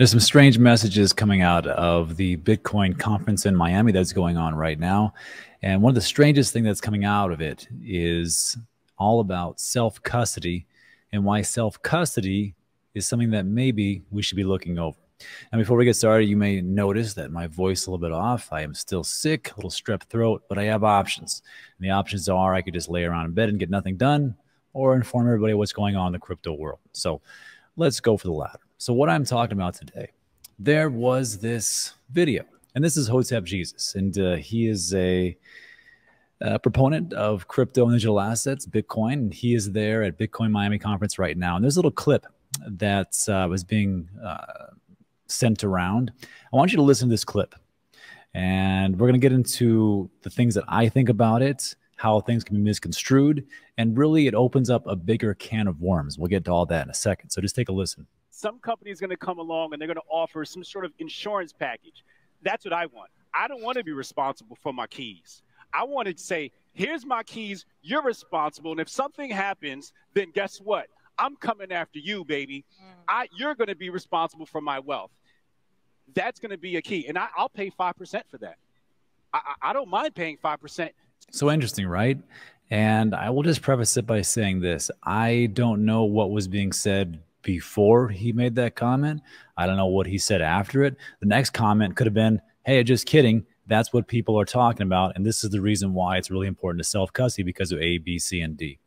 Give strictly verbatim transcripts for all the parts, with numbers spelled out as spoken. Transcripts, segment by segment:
There's some strange messages coming out of the Bitcoin conference in Miami that's going on right now. And one of the strangest things that's coming out of it is all about self-custody and why self-custody is something that maybe we should be looking over. And before we get started, you may notice that my voice is a little bit off. I am still sick, a little strep throat, but I have options. And the options are I could just lay around in bed and get nothing done or inform everybody what's going on in the crypto world. So let's go for the latter. So what I'm talking about today, there was this video, and this is Hotep Jesus, and uh, he is a, a proponent of crypto and digital assets, Bitcoin, and he is there at Bitcoin Miami Conference right now. And there's a little clip that uh, was being uh, sent around. I want you to listen to this clip, and we're going to get into the things that I think about it, how things can be misconstrued, and really it opens up a bigger can of worms. We'll get to all that in a second, so just take a listen. Some company is going to come along and they're going to offer some sort of insurance package. That's what I want. I don't want to be responsible for my keys. I want to say, here's my keys, you're responsible, and if something happens, then guess what? I'm coming after you, baby. I, you're going to be responsible for my wealth. That's going to be a key. And I, I'll pay five percent for that. I, I don't mind paying five percent. So interesting, right? And I will just preface it by saying this. I don't know what was being said before he made that comment. I don't know what he said after it. The next comment could have been, hey, just kidding. That's what people are talking about. And this is the reason why it's really important to self-custody because of A, B, C, and D.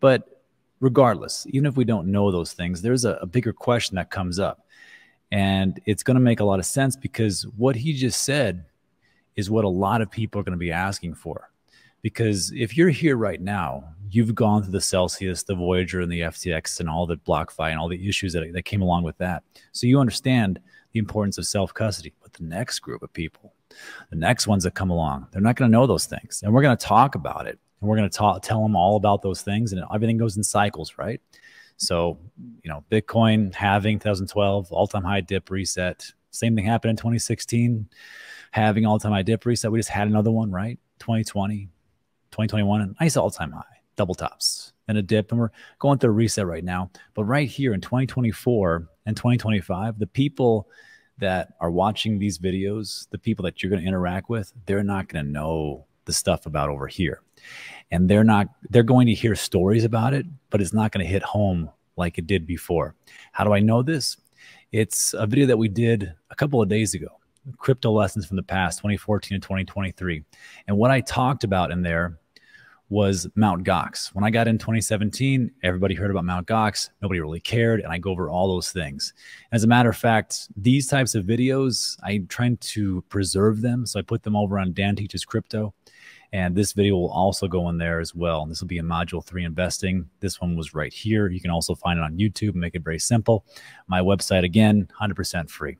But regardless, even if we don't know those things, there's a, a bigger question that comes up. And it's going to make a lot of sense because what he just said is what a lot of people are going to be asking for. Because if you're here right now, you've gone through the Celsius, the Voyager, and the F T X, and all the BlockFi, and all the issues that, that came along with that. So you understand the importance of self-custody. But the next group of people, the next ones that come along, they're not going to know those things. And we're going to talk about it. And we're going to talk, tell them all about those things. And everything goes in cycles, right? So, you know, Bitcoin halving two thousand twelve, all-time high dip reset. Same thing happened in twenty sixteen, halving, all-time high dip reset. We just had another one, right? twenty twenty. twenty twenty-one, a nice all-time high, double tops, and a dip, and we're going through a reset right now. But right here in twenty twenty-four and twenty twenty-five, the people that are watching these videos, the people that you're going to interact with, they're not going to know the stuff about over here. And they're not, they're going to hear stories about it, but it's not going to hit home like it did before. How do I know this? It's a video that we did a couple of days ago. Crypto lessons from the past, twenty fourteen and twenty twenty-three. And what I talked about in there was Mount Gox. When I got in twenty seventeen, everybody heard about Mount Gox. Nobody really cared. And I go over all those things. As a matter of fact, these types of videos, I'm trying to preserve them. So I put them over on Dan Teaches Crypto. And this video will also go in there as well. And this will be in module three, investing. This one was right here. You can also find it on YouTube and make it very simple. My website, again, one hundred percent free.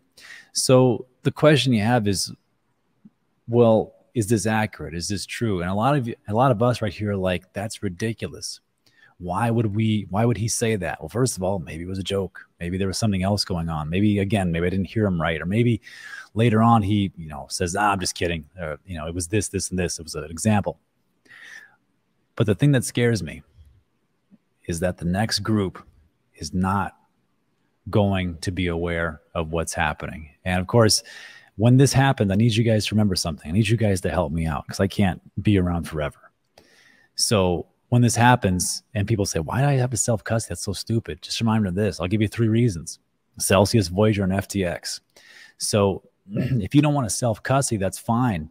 So the question you have is, well, is this accurate? Is this true? And a lot of you, a lot of us right here are like, that's ridiculous. Why would we, why would he say that? Well, first of all, maybe it was a joke. Maybe there was something else going on. Maybe again, maybe I didn't hear him right. Or maybe later on he, you know, says, ah, I'm just kidding. Or, you know, it was this, this, and this. It was an example. But the thing that scares me is that the next group is not going to be aware of what's happening. And of course, when this happened, I need you guys to remember something. I need you guys to help me out because I can't be around forever. So when this happens and people say, why do I have to self-custody? That's so stupid. Just remind me of this. I'll give you three reasons. Celsius, Voyager, and F T X. So if you don't want to self-custody, that's fine.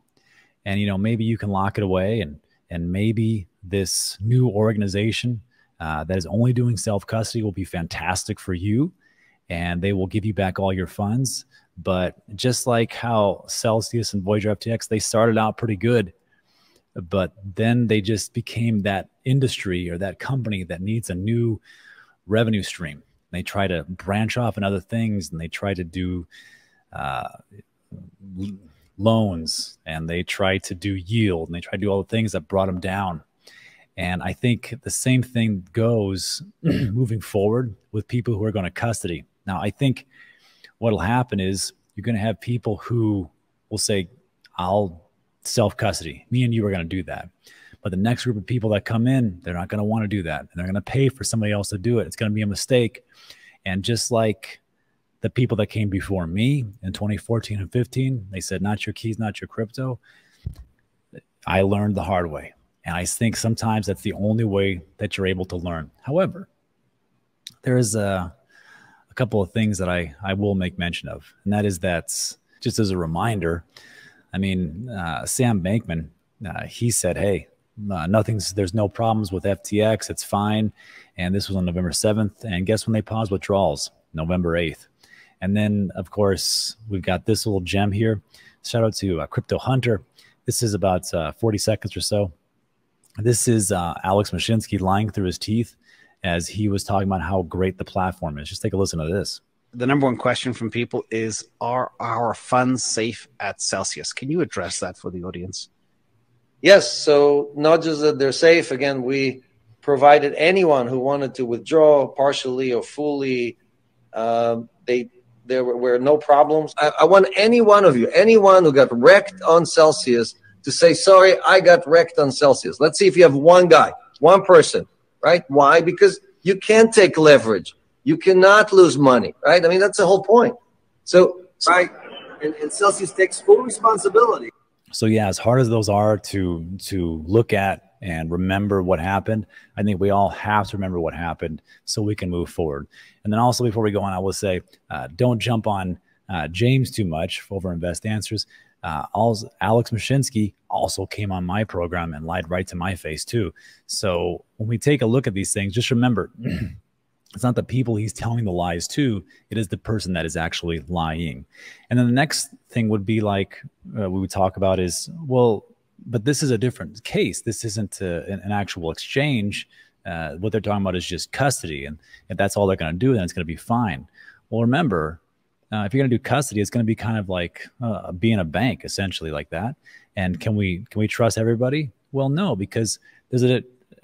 And, you know, maybe you can lock it away and, and maybe this new organization uh, that is only doing self-custody will be fantastic for you. And they will give you back all your funds. But just like how Celsius and Voyager F T X, they started out pretty good, but then they just became that industry or that company that needs a new revenue stream. They try to branch off in other things, and they try to do uh, loans, and they try to do yield, and they try to do all the things that brought them down. And I think the same thing goes moving forward with people who are going to custody. Now, I think what'll happen is you're going to have people who will say, I'll self-custody. Me and you are going to do that. But the next group of people that come in, they're not going to want to do that. And they're going to pay for somebody else to do it. It's going to be a mistake. And just like the people that came before me in twenty fourteen and fifteen, they said, not your keys, not your crypto. I learned the hard way. And I think sometimes that's the only way that you're able to learn. However, there is a, a couple of things that I, I will make mention of. And that is that's just as a reminder. I mean, uh, Sam Bankman, uh, he said, hey, uh, nothing's, there's no problems with F T X. It's fine. And this was on November seventh. And guess when they paused withdrawals? November eighth. And then, of course, we've got this little gem here. Shout out to uh, Crypto Hunter. This is about uh, forty seconds or so. This is uh, Alex Mashinsky lying through his teeth as he was talking about how great the platform is. Just take a listen to this. The number one question from people is, are our funds safe at Celsius? Can you address that for the audience? Yes. So not just that they're safe. Again, we provided anyone who wanted to withdraw partially or fully. Uh, they There were, were no problems. I, I want any one of you, anyone who got wrecked on Celsius, to say, sorry, I got wrecked on Celsius. Let's see if you have one guy, one person, right? Why? Because you can't take leverage. You cannot lose money, right? I mean, that's the whole point. So, right, and, and Celsius takes full responsibility. So, yeah, as hard as those are to to look at and remember what happened, I think we all have to remember what happened so we can move forward. And then also before we go on, I will say, uh, don't jump on uh, James too much over Invest Answers. Uh, Alex Mashinsky also came on my program and lied right to my face too. So when we take a look at these things, just remember, it's not the people he's telling the lies to, it is the person that is actually lying. And then the next thing would be like, uh, we would talk about is, well, but this is a different case. This isn't uh, an, an actual exchange. Uh, what they're talking about is just custody. And if that's all they're going to do, then it's going to be fine. Well, remember, uh, if you're going to do custody, it's going to be kind of like uh, being a bank, essentially, like that. And can we can we trust everybody? Well, no, because there's a,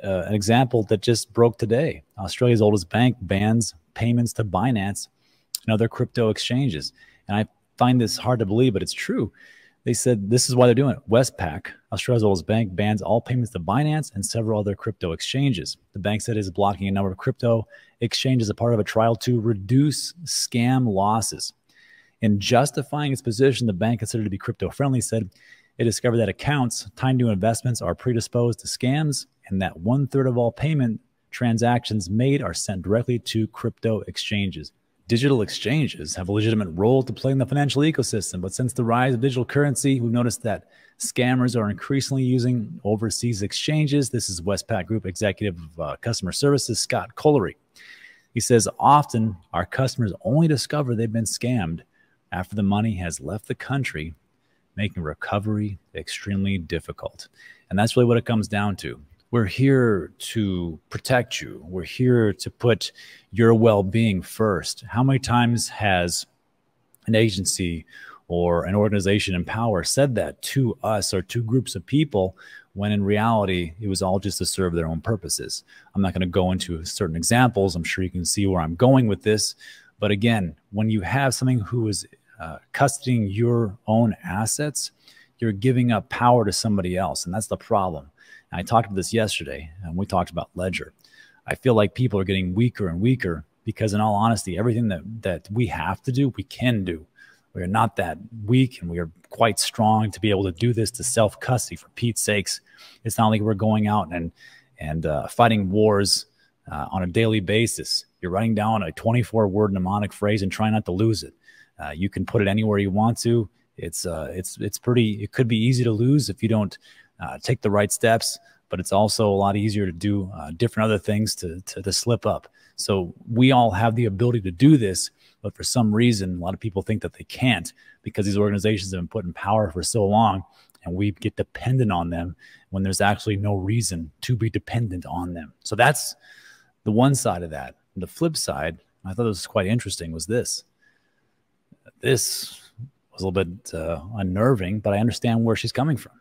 uh, an example that just broke today. Australia's oldest bank bans payments to Binance and other crypto exchanges. And I find this hard to believe, but it's true. They said this is why they're doing it. Westpac, Australia's oldest bank, bans all payments to Binance and several other crypto exchanges. The bank said it is blocking a number of crypto exchanges as a part of a trial to reduce scam losses. In justifying its position, the bank, considered to be crypto-friendly, said it discovered that accounts tied to investments are predisposed to scams and that one-third of all payment transactions made are sent directly to crypto exchanges. Digital exchanges have a legitimate role to play in the financial ecosystem, but since the rise of digital currency, we've noticed that scammers are increasingly using overseas exchanges. This is Westpac Group Executive of uh, Customer Services, Scott Collery. He says, often our customers only discover they've been scammed after the money has left the country, making recovery extremely difficult. And that's really what it comes down to. We're here to protect you. We're here to put your well-being first. How many times has an agency or an organization in power said that to us or to groups of people when in reality it was all just to serve their own purposes? I'm not going to go into certain examples. I'm sure you can see where I'm going with this. But again, when you have something who is uh, custodying your own assets, you're giving up power to somebody else, and that's the problem. I talked about this yesterday, and we talked about Ledger. I feel like people are getting weaker and weaker because, in all honesty, everything that, that we have to do, we can do. We are not that weak, and we are quite strong to be able to do this to self-custody, for Pete's sakes. It's not like we're going out and, and uh, fighting wars uh, on a daily basis. You're writing down a twenty-four word mnemonic phrase and trying not to lose it. Uh, you can put it anywhere you want to. It's, uh, it's, it's pretty, it could be easy to lose if you don't Uh, take the right steps, but it's also a lot easier to do uh, different other things to, to, to slip up. So we all have the ability to do this, but for some reason, a lot of people think that they can't because these organizations have been put in power for so long and we get dependent on them when there's actually no reason to be dependent on them. So that's the one side of that. And the flip side, I thought this was quite interesting, was this. This was a little bit uh, unnerving, but I understand where she's coming from.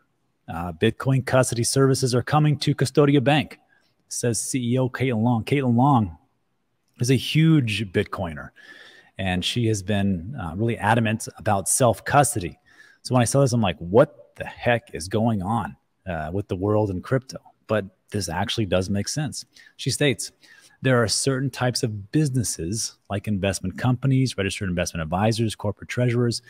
Uh, Bitcoin custody services are coming to Custodia Bank, says C E O Caitlin Long. Caitlin Long is a huge Bitcoiner, and she has been uh, really adamant about self-custody. So when I saw this, I'm like, what the heck is going on uh, with the world and crypto? But this actually does make sense. She states, There are certain types of businesses like investment companies, registered investment advisors, corporate treasurers,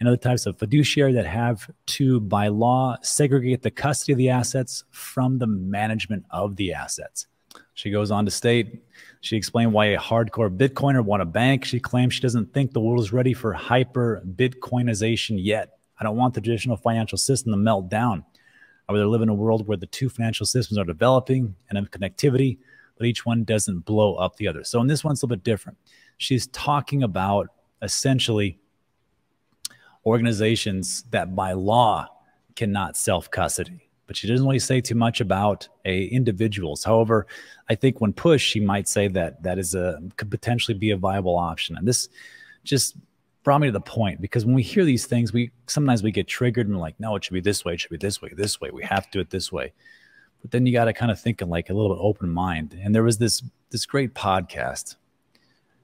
and other types of fiduciary that have to, by law, segregate the custody of the assets from the management of the assets. She goes on to state, she explained why a hardcore Bitcoiner wants a bank. She claims she doesn't think the world is ready for hyper Bitcoinization yet. I don't want the traditional financial system to melt down. I would live in a world where the two financial systems are developing and have connectivity, but each one doesn't blow up the other. So in this one, it's a little bit different. She's talking about essentially organizations that by law cannot self-custody, but she doesn't really say too much about a individuals. However, I think when pushed, she might say that that is a, could potentially be a viable option. And this just brought me to the point, because when we hear these things, we sometimes we get triggered and we're like, no, it should be this way. It should be this way, this way. We have to do it this way. But then you got to kind of think in like a little bit open mind. And there was this, this great podcast.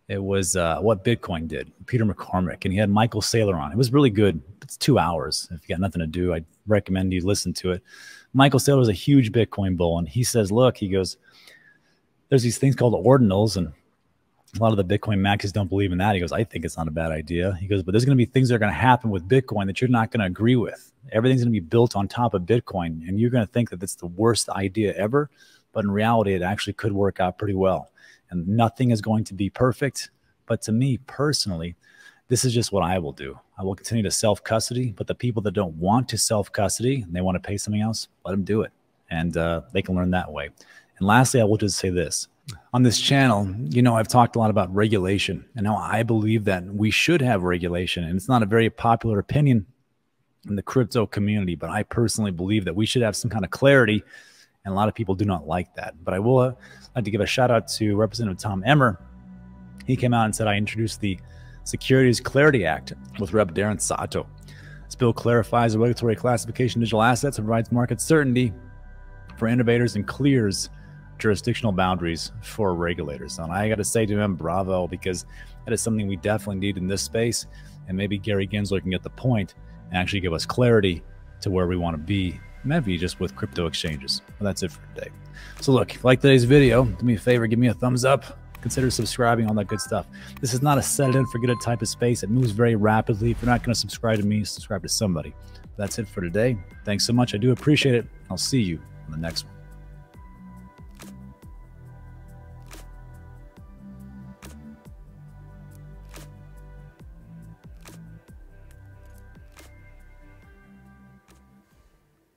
It was uh, What Bitcoin Did, Peter McCormick, and he had Michael Saylor on. It was really good. It's two hours. If you got nothing to do, I recommend you listen to it. Michael Saylor is a huge Bitcoin bull, and he says, look, he goes, there's these things called ordinals, and a lot of the Bitcoin maxis don't believe in that. He goes, I think it's not a bad idea. He goes, but there's going to be things that are going to happen with Bitcoin that you're not going to agree with. Everything's going to be built on top of Bitcoin, and you're going to think that it's the worst idea ever, but in reality, it actually could work out pretty well. And nothing is going to be perfect. But to me personally, this is just what I will do. I will continue to self-custody, but the people that don't want to self-custody and they want to pay something else, let them do it. And uh, they can learn that way. And lastly, I will just say this. On this channel, you know, I've talked a lot about regulation and how I believe that we should have regulation. And it's not a very popular opinion in the crypto community, but I personally believe that we should have some kind of clarity. And a lot of people do not like that. But I will uh, like to give a shout out to Representative Tom Emmer. He came out and said, I introduced the Securities Clarity Act with Representative Darren Sato. This bill clarifies the regulatory classification of digital assets and provides market certainty for innovators and clears jurisdictional boundaries for regulators. And I got to say to him, bravo, because that is something we definitely need in this space. And maybe Gary Gensler can get the point and actually give us clarity to where we want to be. Maybe just with crypto exchanges. Well, that's it for today. So look, if you like today's video, do me a favor, give me a thumbs up, consider subscribing, all that good stuff. This is not a set it and forget it type of space. It moves very rapidly. If you're not going to subscribe to me, subscribe to somebody. That's it for today. Thanks so much. I do appreciate it. I'll see you on the next one.